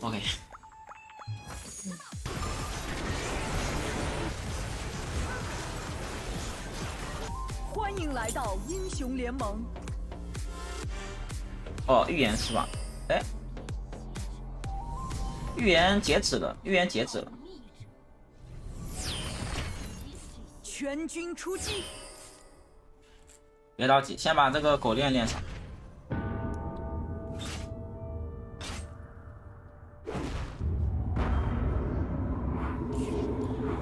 OK。欢迎来到英雄联盟。哦，预言是吧？哎，预言截止了，预言截止了。全军出击！别着急，先把这个狗链练上。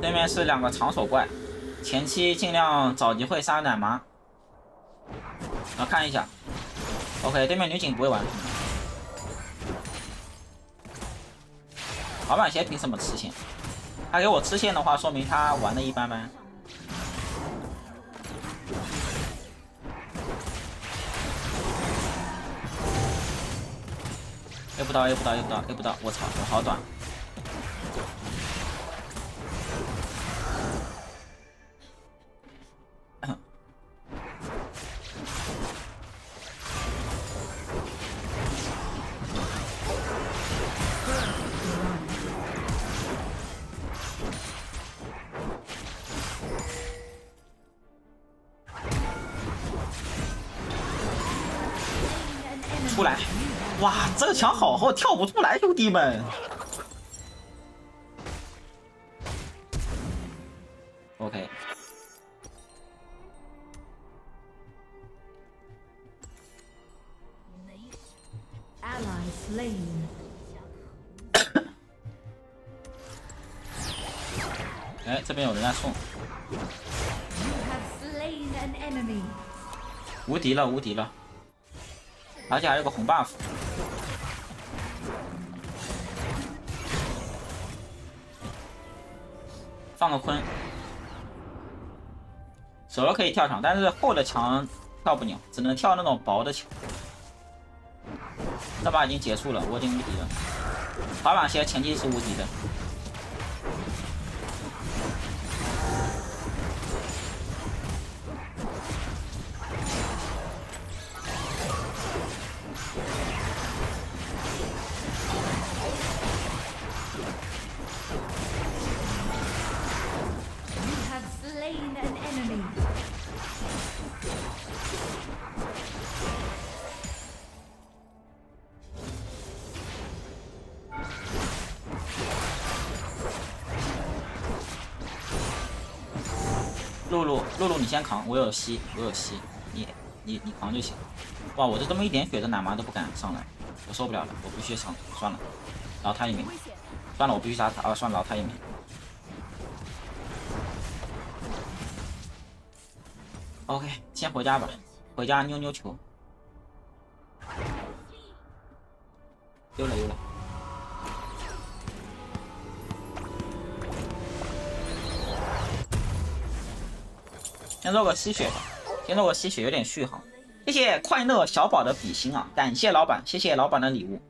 对面是两个长手怪，前期尽量找机会杀奶妈。我看一下 ，OK， 对面女警不会玩。滑板鞋凭什么吃线？他给我吃线的话，说明他玩的一般般。A不到 ，A 不到 ，A 不到 ，A 不到，我操，我好短。 出来！哇，这个墙好厚，跳不出来，兄弟们！OK， 哎，这边有人在送，无敌了，无敌了！ 而且还有个红 buff， 放个坤，手游可以跳墙，但是厚的墙跳不了，只能跳那种薄的墙。这把已经结束了，我已经无敌了。滑板鞋前期是无敌的。 露露，你先扛，我有吸，我有吸，你扛就行。哇，我就这么一点血，这奶妈都不敢上来，我受不了了，我必须上，算了，饶他一命，算了，我必须杀他，啊，算了，饶他一命。OK， 先回家吧，回家妞妞球。溜了溜了。 先做个吸血吧，先做个吸血有点续航。谢谢快乐小宝的比心啊，感谢老板，谢谢老板的礼物。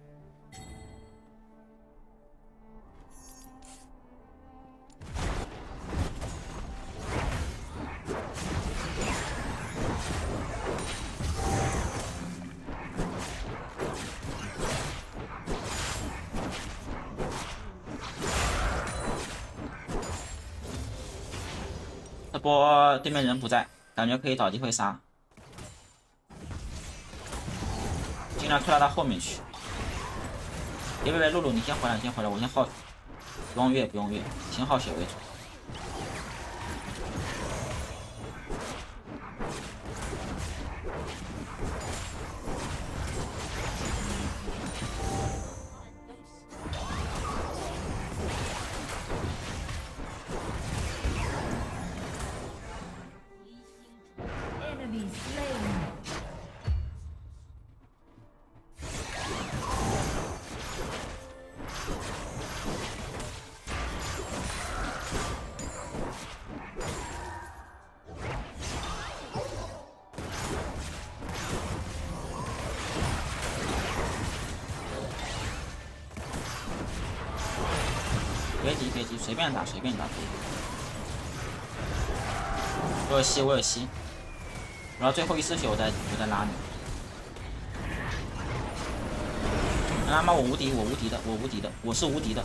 这波对面人不在，感觉可以找机会杀，尽量推到他后面去。别，露露，你先回来，先回来，我先耗，不用越，不用越，先耗血为主。别急，别急，随便打，随便打。我有吸，我有吸，然后最后一丝血，我再拉你。妈妈，我无敌的，兄弟们！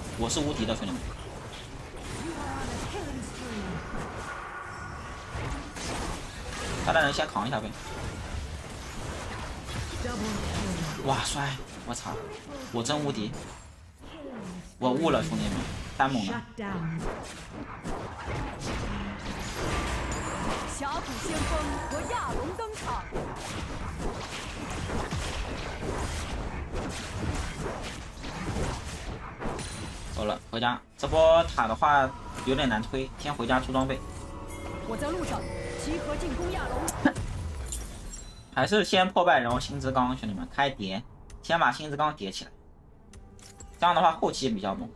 他让人先扛一下呗。哇帅！我操！我真无敌！我悟了，兄弟们，太猛了！峡谷先锋和亚龙登场。 走了，回家。这波塔的话有点难推，先回家出装备。我在路上，集合进攻亚龙。还是先破败，然后星之钢，兄弟们开叠，先把星之钢叠起来。这样的话后期比较猛。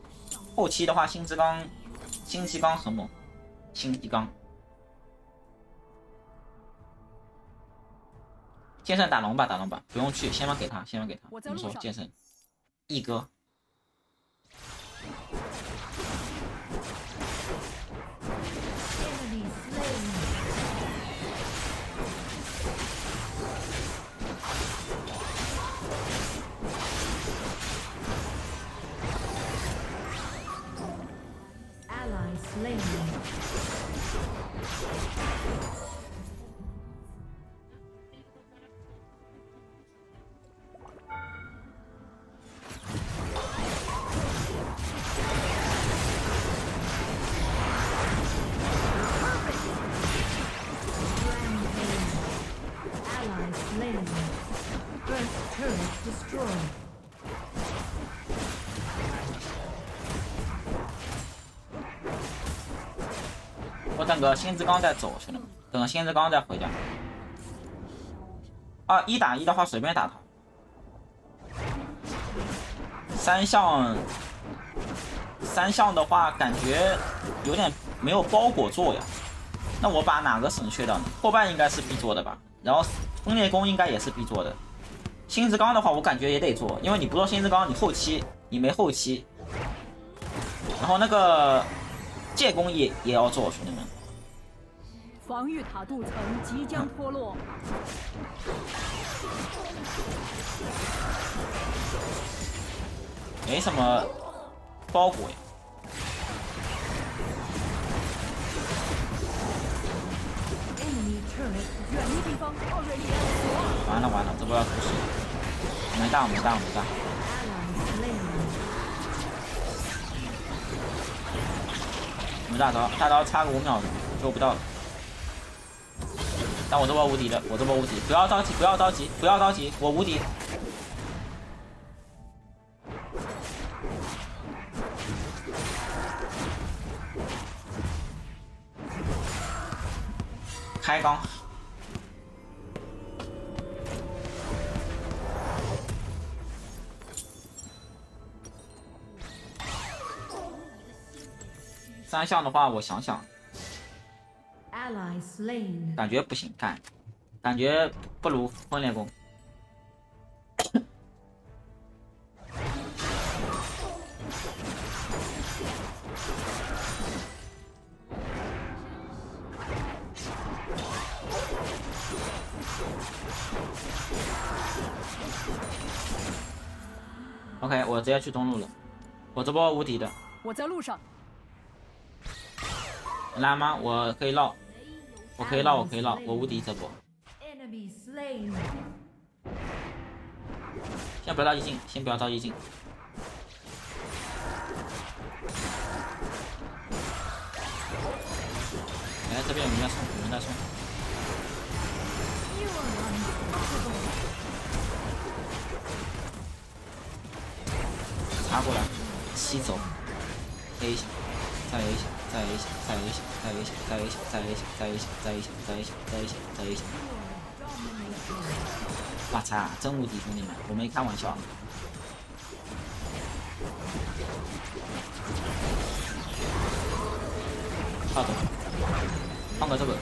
后期的话，星之钢很猛，剑圣打龙吧，不用去，先把给他，怎么说？剑圣，一哥。 等个星之钢再走，兄弟们，等个星之钢再回家。啊，1打1的话随便打他。三项的话感觉有点没有包裹做呀。那我把哪个省去掉呢？后半应该是必做的吧，然后分裂弓应该也是必做的。星之钢的话我感觉也得做，因为你不做星之钢，你没后期。然后那个借弓也要做，兄弟们。 防御塔镀层即将脱落。没什么包裹呀。完了，这不要出事。没大。大刀插个5秒钟就不到了。 但我这波无敌了，不要着急，我无敌。开钢，3项的话，我想想。 感觉不行，感觉不如分裂弓。OK， 我直接去中路了，我这波无敌的。我在路上。拉吗？我可以绕。 我可以绕，我无敌这波。先不要着急进。哎，这边有人在冲，插过来，吸走 ，A 一下，再 A 一下。 再一下！我操，真无敌，兄弟们，我没开玩笑。好的，放个这个，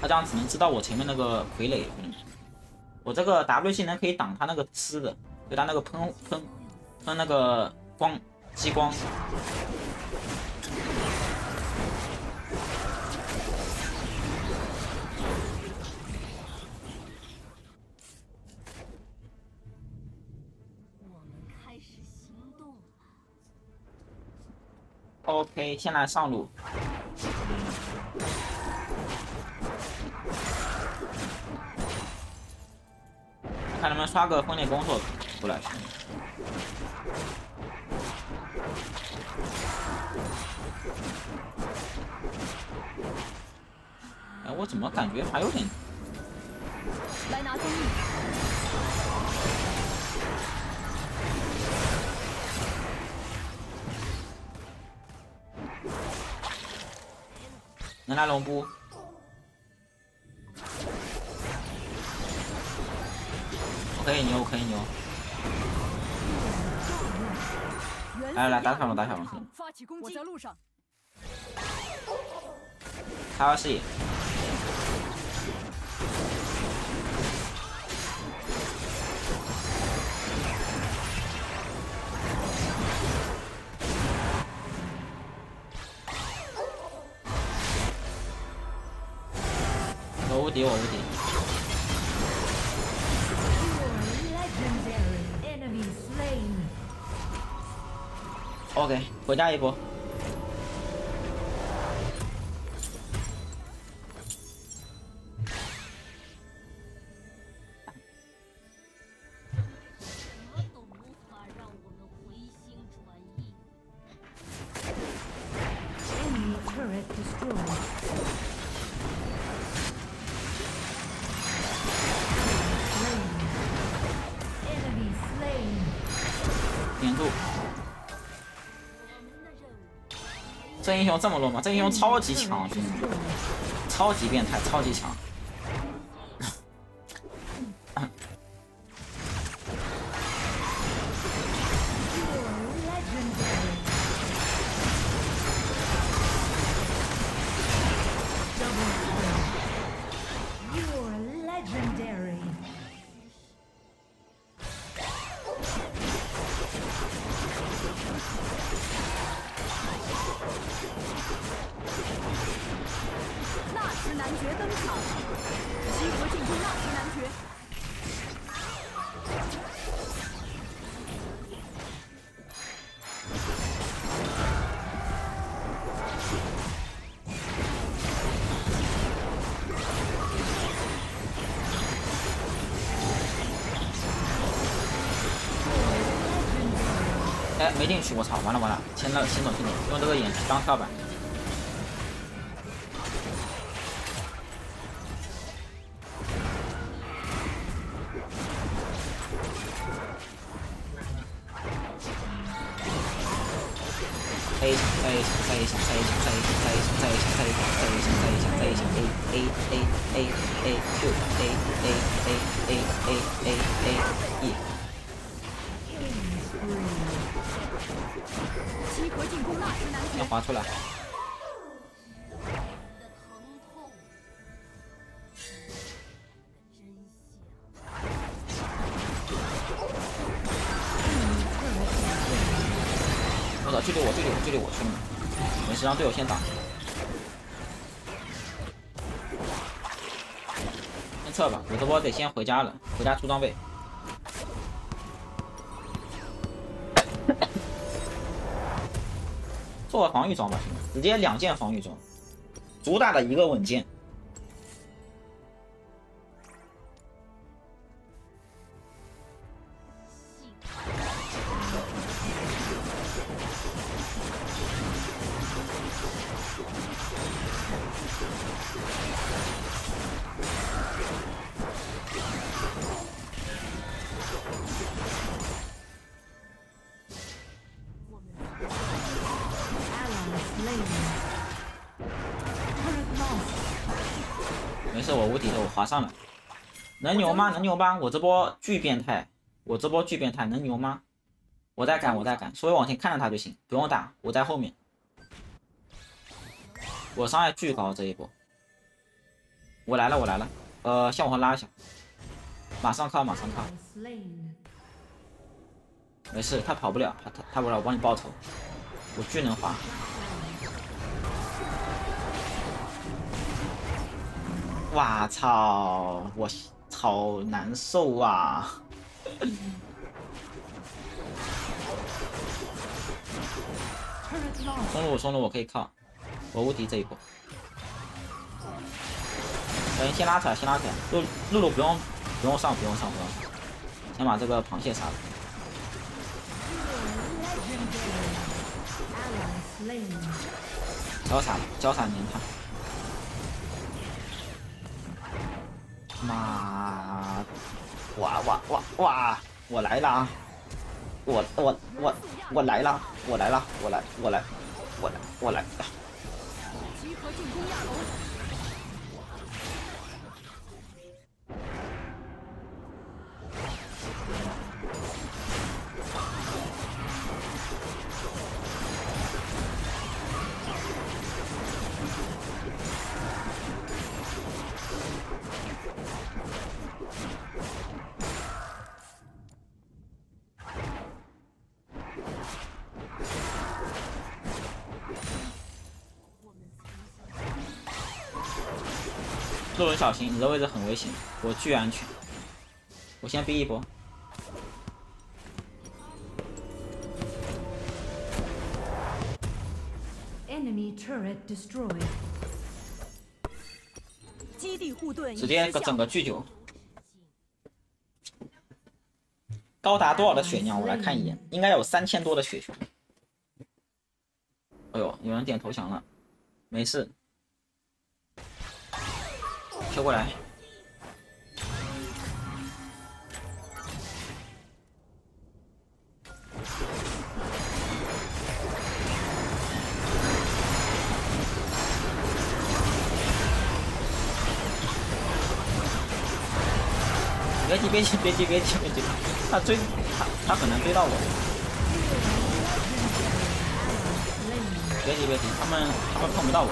他这样只能知道我前面那个傀儡，兄弟们。我这个 W 技能可以挡他那个吃的，对他那个喷那个光激光。OK， 现在上路。 看能不能刷个分裂攻速出来。哎，我怎么感觉还有点……来拿综艺。能拿龙不？ 可以牛，可以牛！来来，打小龙，打小龙！我在路上。还要视野。我无敌，我无敌。 OK， 回家一波。什么都无法让我们回心转意。Enemy turret destroyed. Enemy slain. 点住。 这英雄这么弱吗？这英雄超级强，真的，超级变态，超级强。哎，没进去，我操！完了完了，先走先走先走，用这个眼当跳板。 先滑出来。我操！距离我，兄弟们！没事，让队友先打，先撤吧。我这波得先回家了，回家出装备。 做个防御装吧，兄弟，直接两件防御装，主打的一个稳健。没事，我无敌了，我滑上了，能牛吗？能牛吗？我这波巨变态，我这波巨变态，能牛吗？我在赶，所以往前看着他就行，不用打，我在后面，我伤害巨高这一波，我来了，先往后拉一下，马上靠，没事，他跑不了，他不来，我帮你报仇，我巨能滑。 哇操！我好难受啊！双龙我可以靠，我无敌这一波。嗯，先拉起来，先拉起来。露不用上，先把这个螃蟹杀了。交闪粘他。妈！哇！我来了啊！我来了！集合进攻亚龙！路人小心，你的位置很危险，我巨安全。我先逼一波。Enemy turret destroyed。基地护盾直接整个拒绝。高达多少的血量？我来看一眼，应该有3000多的血球。哎呦，有人点投降了，没事。 收过来，别急！他很难追到我。别急，他们碰不到我。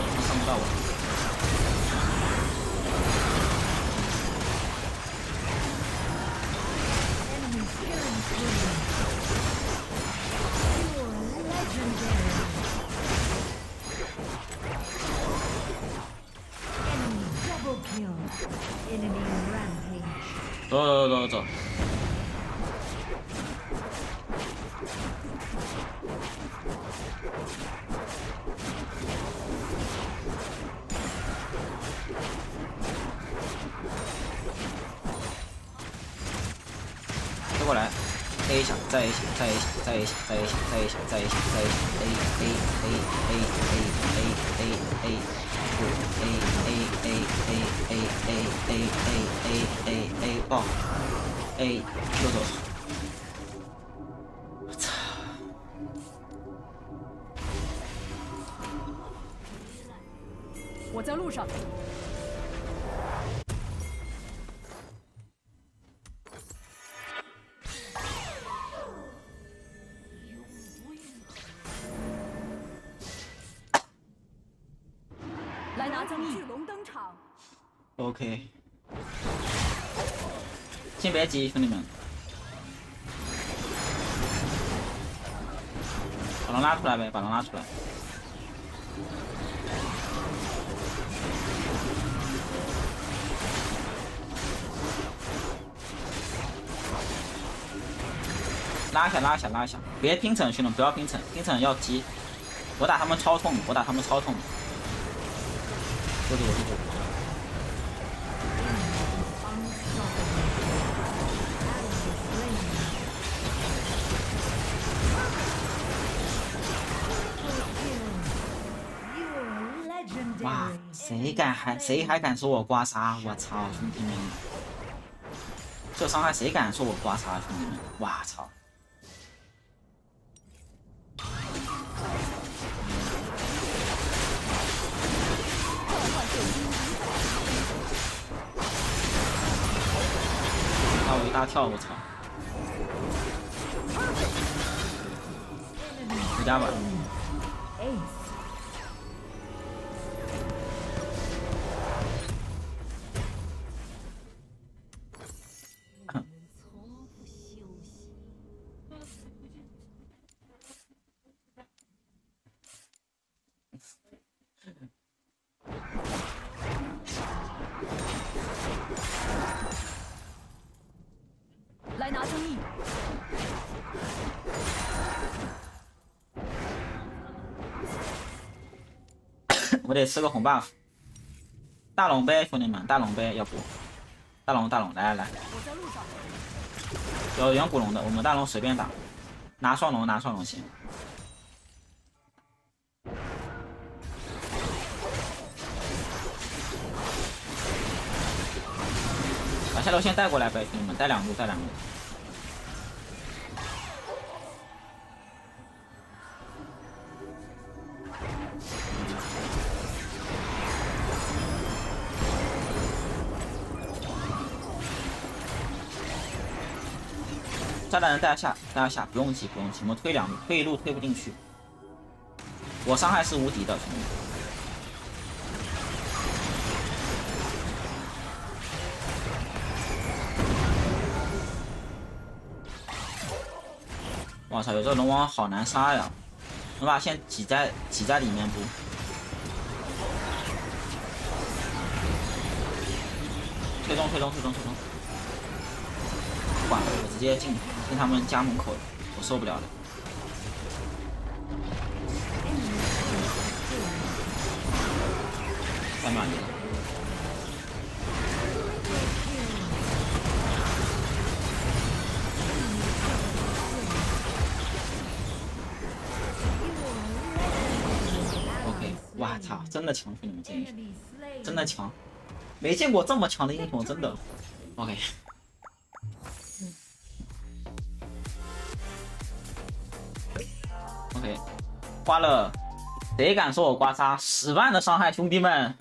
走！追过来 ，A 下，再一下，爆！哎，收走！我操！我在路上。来拿增益，巨龙登场。OK。 先别急，兄弟们，把龙拉出来呗，拉一下，别拼逞，兄弟们，不要拼逞，要急。我打他们超痛，对。哇！谁还敢说我刮痧？我操，兄弟们！这伤害谁敢说我刮痧？兄弟们，我操！吓我一大跳！我操！回家吧。我得吃个红 buff。大龙呗，兄弟们，大龙呗，要不大龙大龙来来来，有远古龙的，我们大龙随便打，拿双龙拿双龙行。 把下路先带过来呗，兄弟们，带两路，带两路。炸弹人带下，带下，不用急，不用急，我们推两路，推一路推不进去。我伤害是无敌的，兄弟们。 我操！有这龙王好难杀呀！能把线挤在里面不？推中推中推中推中！不管了，我直接进他们家门口了，我受不了了。太慢了。 哇操！真的强，兄弟们，这英雄真的强，没见过这么强的英雄，真的。OK， OK， 花了，谁敢说我刮痧？10万的伤害，兄弟们！